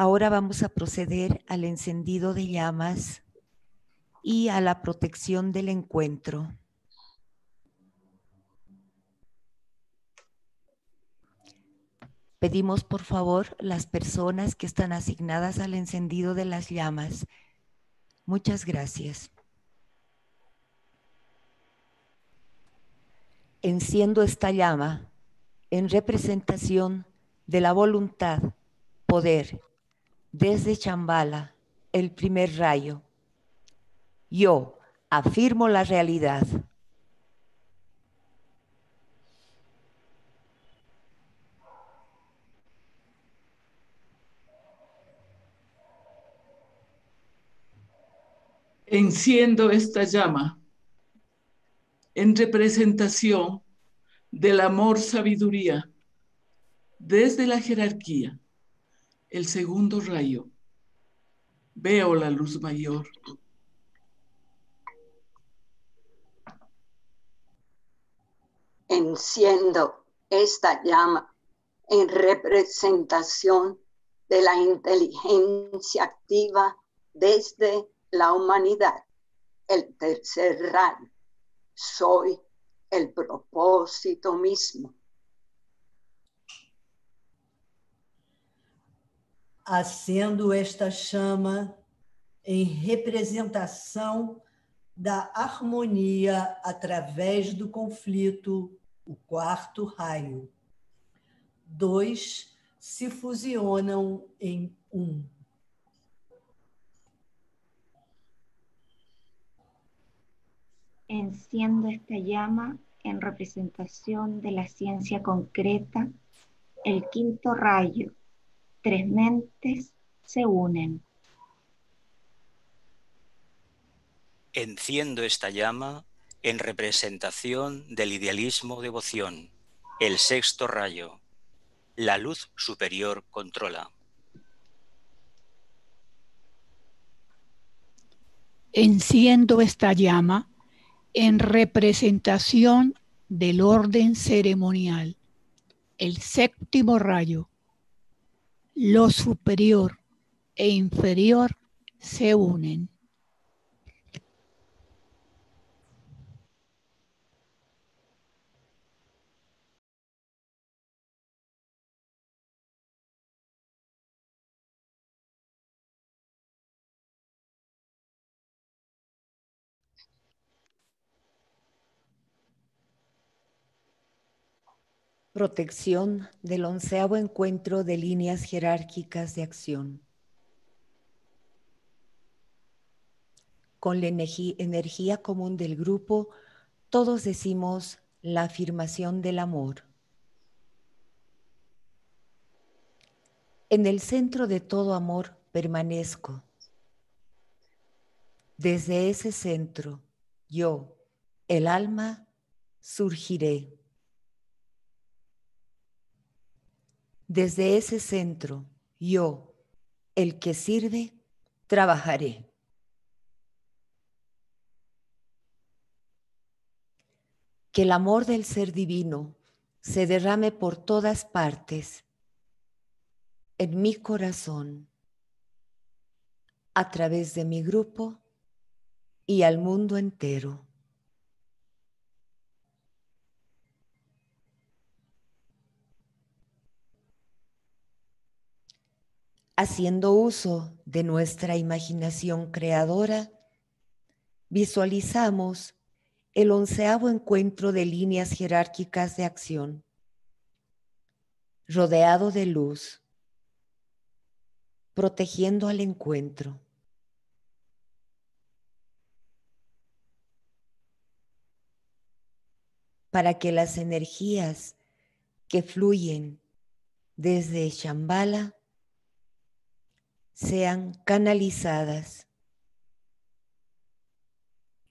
Ahora vamos a proceder al encendido de llamas y a la protección del encuentro. Pedimos por favor las personas que están asignadas al encendido de las llamas. Muchas gracias. Enciendo esta llama en representación de la voluntad, poder, desde Shambhala, el primer rayo. Yo afirmo la realidad. Enciendo esta llama en representación del amor-sabiduría desde la jerarquía, el segundo rayo. Veo la luz mayor. Enciendo esta llama en representación de la inteligencia activa desde la humanidad, el tercer rayo. Soy el propósito mismo. Acendo esta chama em representação da harmonia através do conflito, o quarto raio. Dois se fusionam em um. Enciendo esta llama en representación de la ciencia concreta, el quinto rayo. Tres mentes se unen. Enciendo esta llama en representación del idealismo devoción, el sexto rayo. La luz superior controla. Enciendo esta llama en representación del orden ceremonial, el séptimo rayo. Lo superior e inferior se unen. Protección del 11º encuentro de líneas jerárquicas de acción. Con la energía común del grupo, todos decimos la afirmación del amor. En el centro de todo amor permanezco. Desde ese centro, yo, el alma, surgiré. Desde ese centro, yo, el que sirve, trabajaré. Que el amor del ser divino se derrame por todas partes, en mi corazón, a través de mi grupo y al mundo entero. Haciendo uso de nuestra imaginación creadora, visualizamos el 11º encuentro de líneas jerárquicas de acción, rodeado de luz, protegiendo al encuentro. Para que las energías que fluyen desde Shambhala sean canalizadas,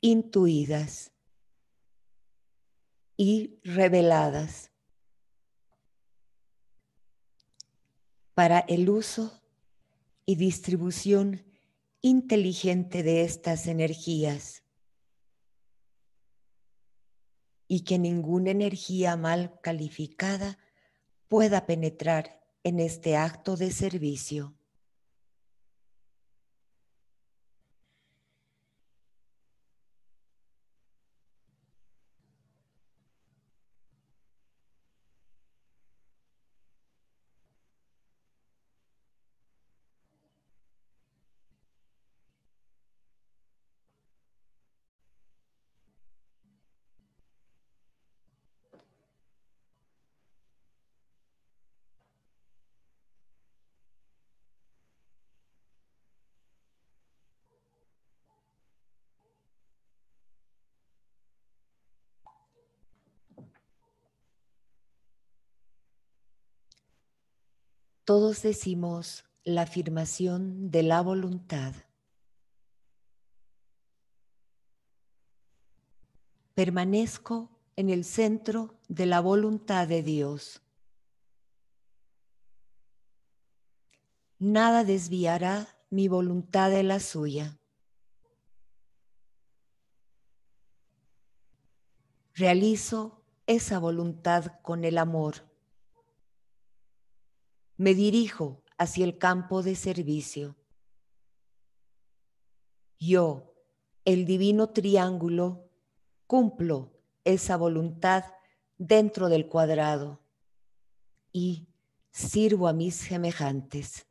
intuidas y reveladas para el uso y distribución inteligente de estas energías, y que ninguna energía mal calificada pueda penetrar en este acto de servicio. todos decimos la afirmación de la voluntad. Permanezco en el centro de la voluntad de Dios. Nada desviará mi voluntad de la suya. Realizo esa voluntad con el amor. Me dirijo hacia el campo de servicio. Yo, el divino triángulo, cumplo esa voluntad dentro del cuadrado y sirvo a mis semejantes.